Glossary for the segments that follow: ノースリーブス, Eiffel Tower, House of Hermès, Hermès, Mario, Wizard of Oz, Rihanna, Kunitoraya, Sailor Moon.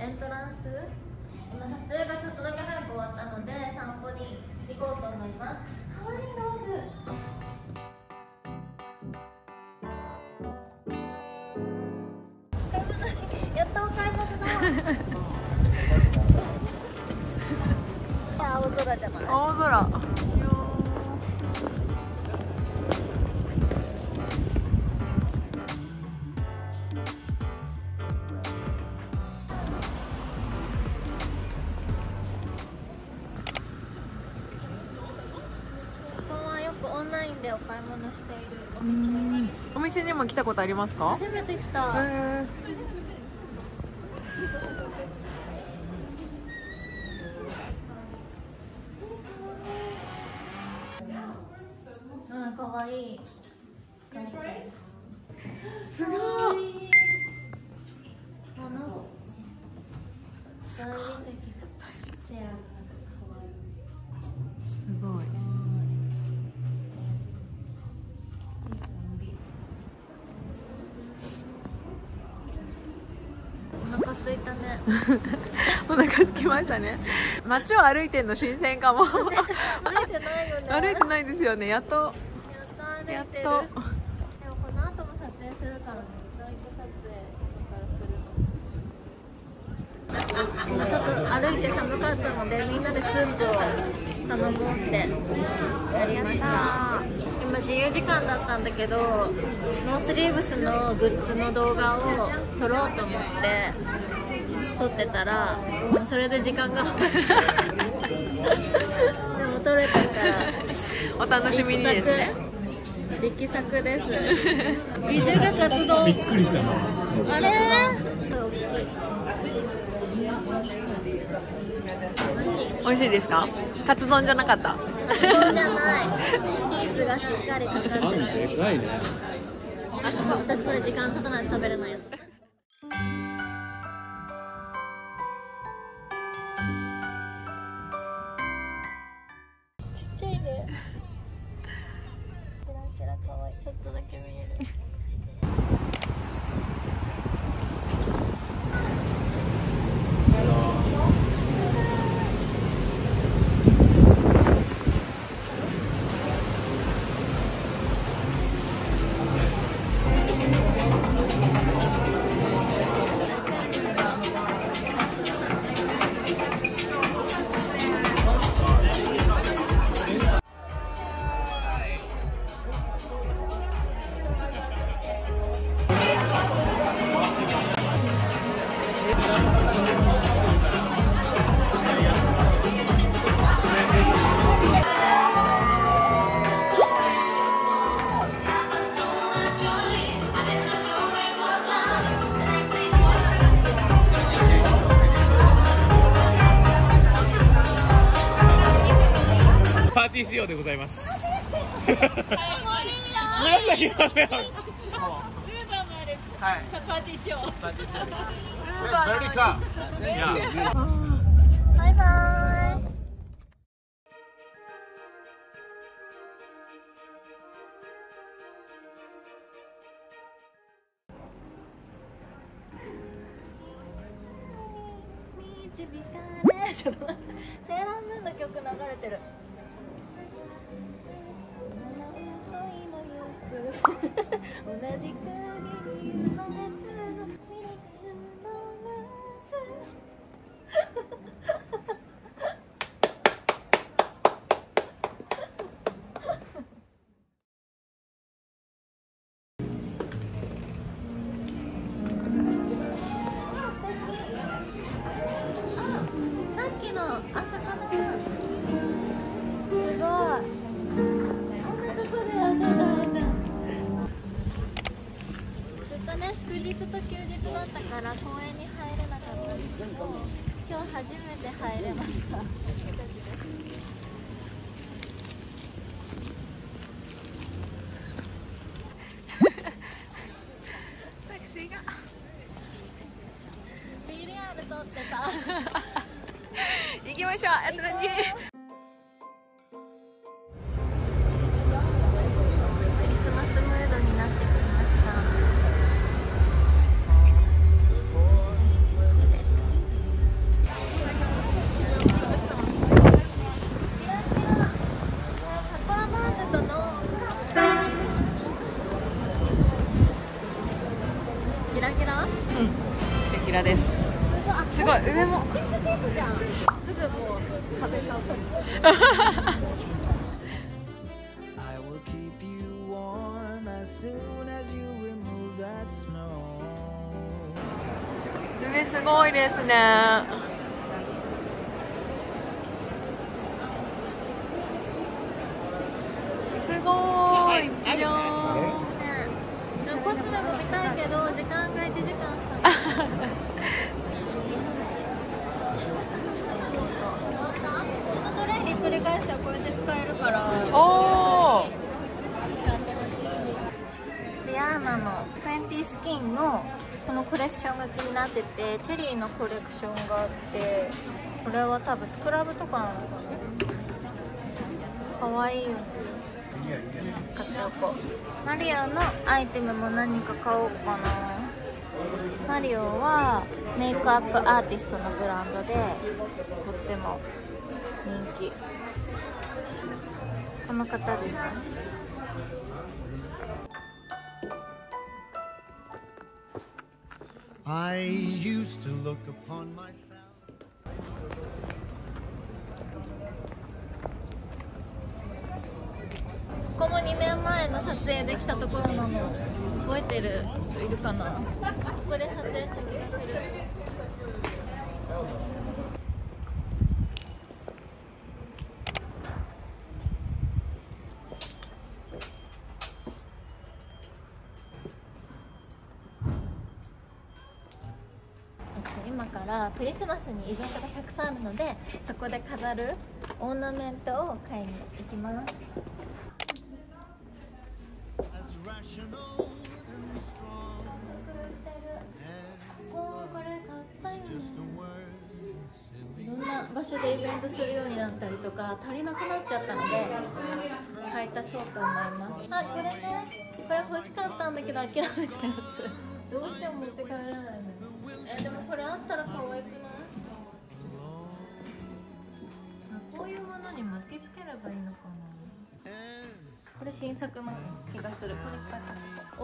エントランス、今撮影がちょっとだけ早く終わったので散歩に行こうと思います。かわいいローズ。やっとお買い物だ。青空じゃない。青空。ここはよくオンラインでお買い物しているお店。お店にも来たことありますか？初めて来た。可愛い。すごい。お腹すいたね。お腹すきましたね。街を歩いてんの新鮮かも。歩いてないよね。歩いてないですよね。やっと。やっと。でもこの後も撮影するから、フライト撮影とかするの。ちょっと歩いて寒かったので、みんなでスープを頼もうってやりました。今自由時間だったんだけど、ノースリーブスのグッズの動画を撮ろうと思って撮ってたら、もうそれで時間が余っちゃう。でも撮れたから。お楽しみにですね。力作です。ビジュが活動。びっくりしたな。あれ？美味しいですか？カツ丼じゃなかった。カツ丼じゃない。チーズがしっかりかかってる。あんでかいね。私これ時間経たないと食べれないやつ。ちょっとだけ見える。仕様でございます。紫色だよ。はい。パーティー仕様。パーティー仕様。バイバイ。ミーチビカレ。セーラームーンの曲流れてる。同じ影に生まれたミラクルのダンス。祝日と休日だったから公園に入れなかったんですけど、今日初めて入れました。タクシーがビリヤード取ってた。行きましょう、やつらに。上もピンクシーツじゃん。すぐもう風が当たる。上すごいですね。すごいじゃん。コスメも見たいけど時間が1時間しかない。繰り返してはこれで使えるから。おお。使ってほしい。リアーナの20スキンのこのコレクションが気になってて、チェリーのコレクションがあって、これは多分スクラブとかなのかな。可愛いよね。買っておこう。マリオのアイテムも何か買おうかな。マリオはメイクアップアーティストのブランドで、とっても人気。この方ですかね。ここも2年前の撮影できたところなの。覚えてる人いるかな。ここで撮影してる。クリスマスにイベントがたくさんあるので、そこで飾るオーナメントを買いに行きます。これ買ったよね。いろんな場所でイベントするようになったりとか、足りなくなっちゃったので買い足そうと思います。あ、これね、これ欲しかったんだけど諦めたやつ。どうしても持って帰れないの。でもこれあったら可愛くない？こういうものに巻きつければいいのかな。これ新作の気がする。これ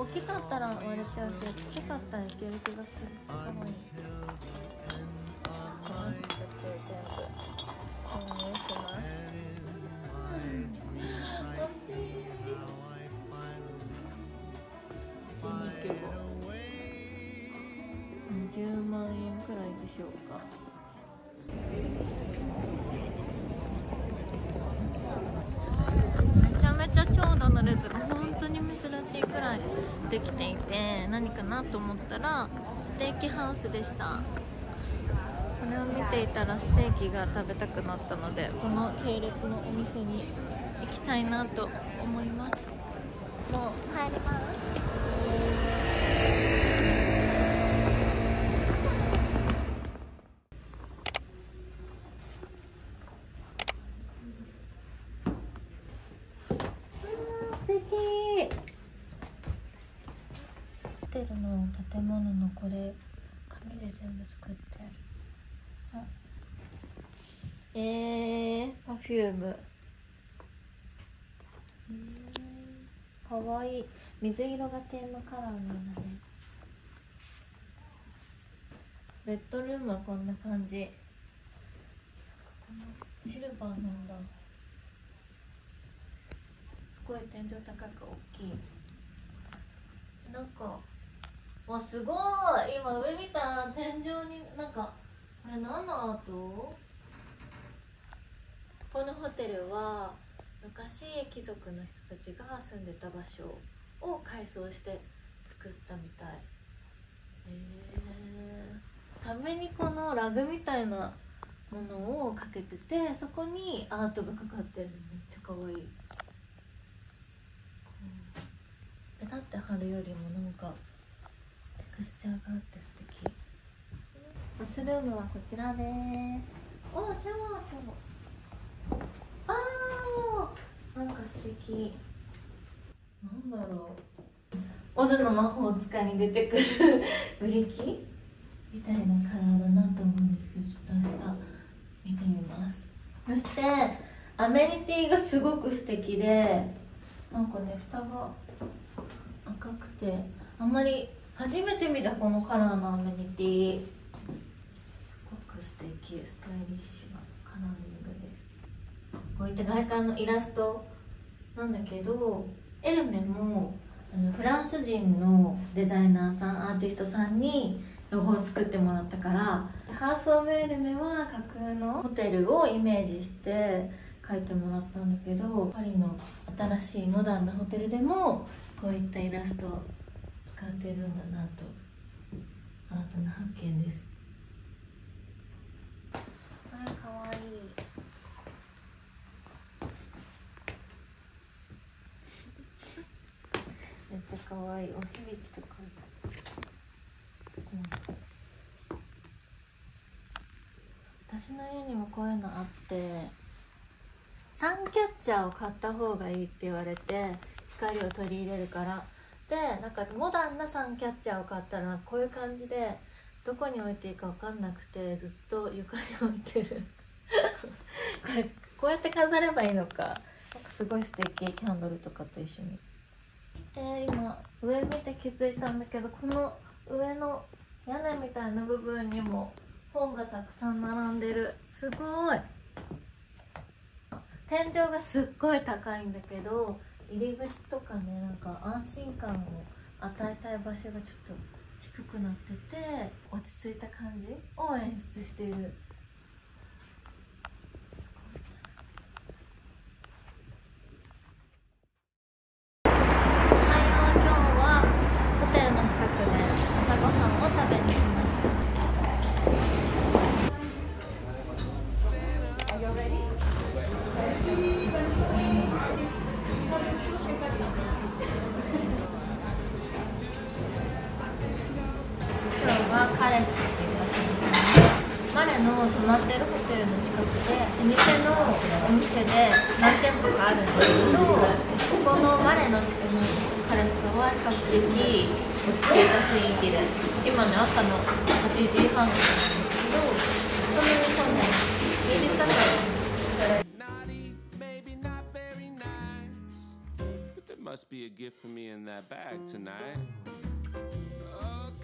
大きかったら割れちゃうけど、ちっちゃかったらいける気がする。可愛い。この人たちを全部購入します。欲しい。新規も。10万円くらいでしょうか。めちゃめちゃ長蛇の列が本当に珍しいくらいできていて、何かなと思ったらステーキハウスでした。これを見ていたらステーキが食べたくなったので、この系列のお店に行きたいなと思います。もう帰ります。ホテルの建物のこれ紙で全部作ってある。パフューム、かわいい。水色がテーマカラーなんだね。ベッドルームはこんな感じ。このシルバーなんだ。すごい天井高く大きい。なんかわ、すごい。今上見たら天井になんか、これ何のアート？このホテルは昔貴族の人たちが住んでた場所を改装して作ったみたい。ためにこのラグみたいなものをかけてて、そこにアートがかかってるの。めっちゃ可愛い。ペタって貼るよりもなんかテクスチャーがあって素敵。バスルームはこちらです。おー、シャワーも。なんか素敵。なんだろう。オズの魔法使いに出てくるブリキみたいなカラーだなと思うんですけど、ちょっと明日見てみます。そしてアメニティがすごく素敵で、なんかね、蓋が赤くて、あんまり初めて見たこのカラーのアメニティ、すごく素敵、スタイリッシュなカラーリングです。こういった外観のイラストなんだけど、エルメもフランス人のデザイナーさん、アーティストさんにロゴを作ってもらったから、ハウス・オブ・エルメは架空のホテルをイメージして描いてもらったんだけど、パリの新しいモダンなホテルでもこういったイラストを使ってるんだなと、新たな発見です。これかわいい。めっちゃかわいい。お響きとかすごい。私の家にもこういうのあって、サンキャッチャーを買った方がいいって言われて、光を取り入れるから。でなんかモダンなサンキャッチャーを買ったらこういう感じで、どこに置いていいか分かんなくてずっと床に置いてるこれこうやって飾ればいいのか。なんかすごい素敵、キャンドルとかと一緒に。で今上見て気づいたんだけど、この上の屋根みたいな部分にも本がたくさん並んでる。すごい。天井がすっごい高いんだけど、入り口とかね、なんか安心感を与えたい場所がちょっと低くなってて、落ち着いた感じを演出している。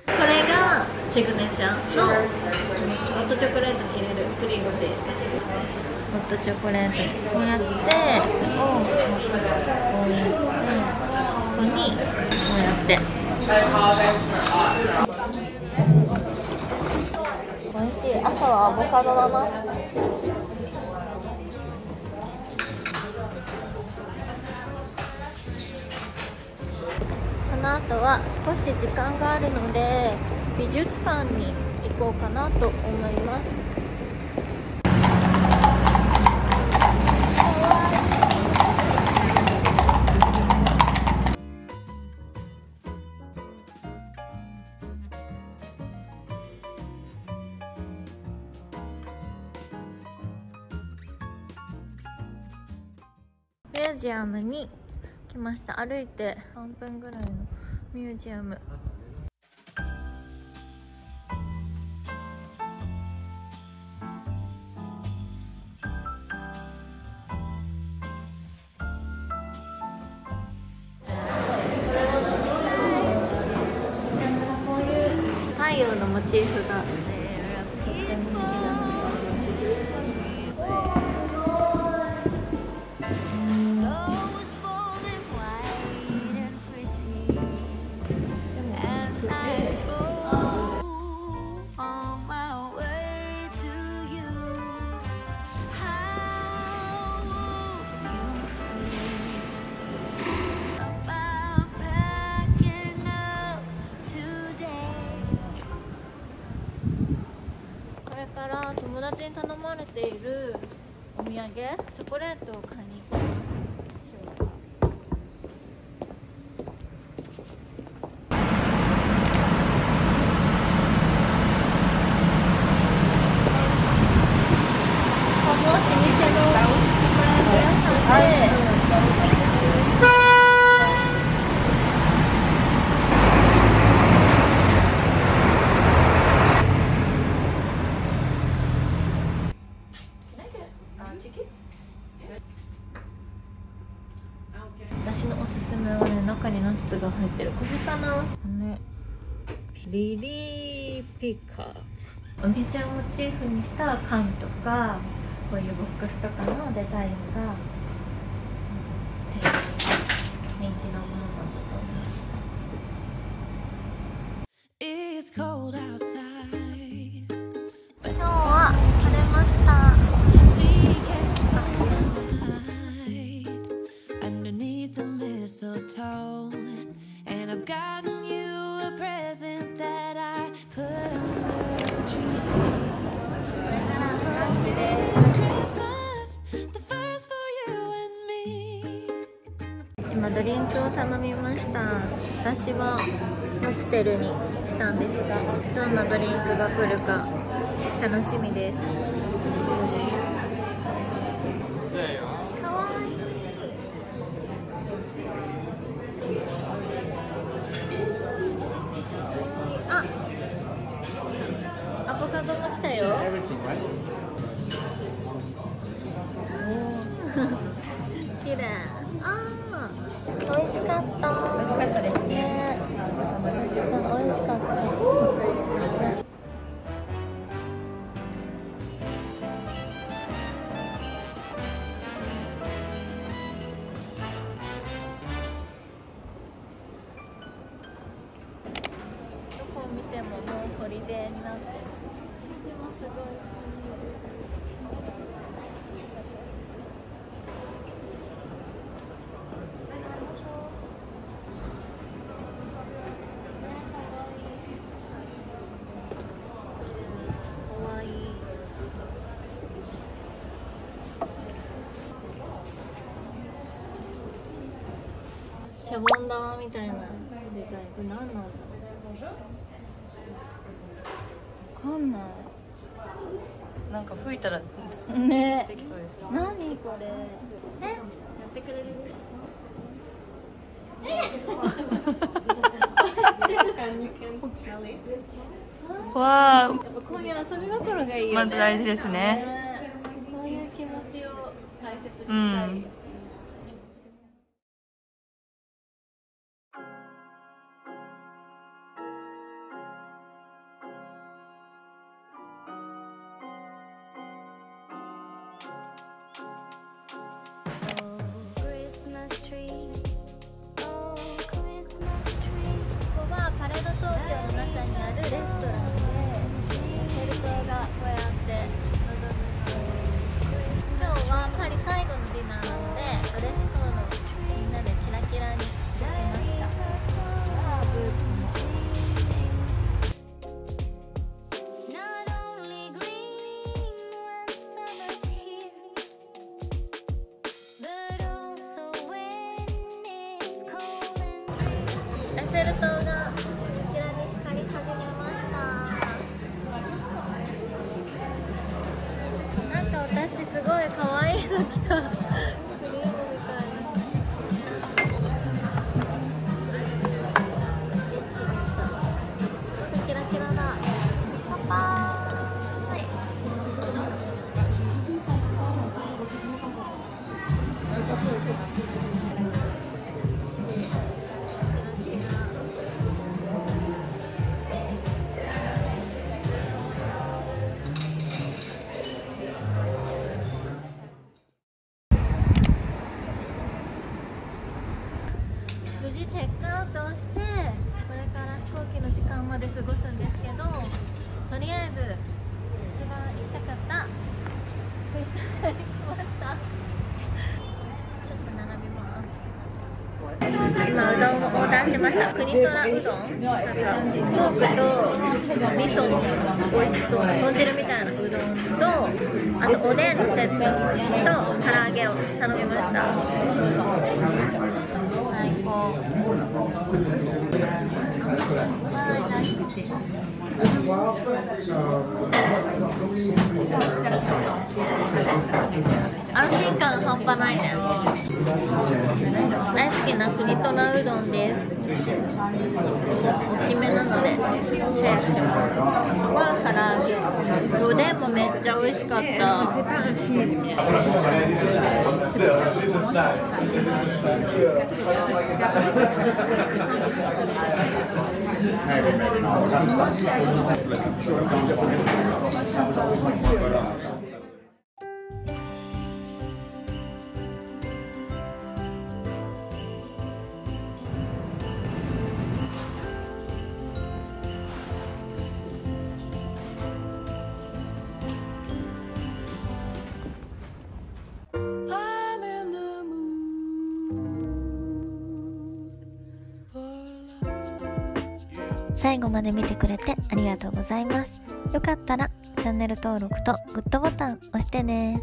これがシグネちゃんのホットチョコレートに入れるクリームです。ホットチョコレートこうやってここにこうやって、おいしい。朝はアボカドだな。この後は少し時間があるので美術館に行こうかなと思います。ミュージアムに来ました。歩いて半分ぐらいのミュージアム。太陽のモチーフがとっても素敵なんです。チョコレートを買いに行こう。リリーピカお店をモチーフにした缶とかこういうボックスとかのデザインが人気のものだったと思います。今日は晴れました。今ドリンクを頼みました。私はモクテルにしたんですが、どんなドリンクが来るか楽しみです。かわいい。あ、アボカドも来たよ。綺麗。あー、美味しかった。美味しかったですね。美味しかった。シャボン玉みたいなデザイン、これ何なんだろう。わかんない。なんか吹いたらね。できそうです。何これ。やってくれる。わあ。こういう遊び心がいいよね。まず大事ですね。そういう気持ちを大切にしたい。エッフェル塔がこちらに光り始めました。なんか私すごい可愛いの来た。クリームみたいな。キラキラだ。パパーイ。チェックアウトをして、これから飛行機の時間まで過ごすんですけど、とりあえず一番行きたかったフリーターに来ました。ちょっと並びます。今うどんをオーダーしました。国虎うどん、なんかポークと味噌の美味しそうな豚汁みたいなうどんと、あとおでんのセットと唐揚げを頼みました。安心感半端ないね。大好きな国虎うどんです。大きめなのでシェアします。唐揚げ、おでんもめっちゃ美味しかった。最後まで見てくれてありがとうございます。よかったらチャンネル登録とグッドボタン押してね。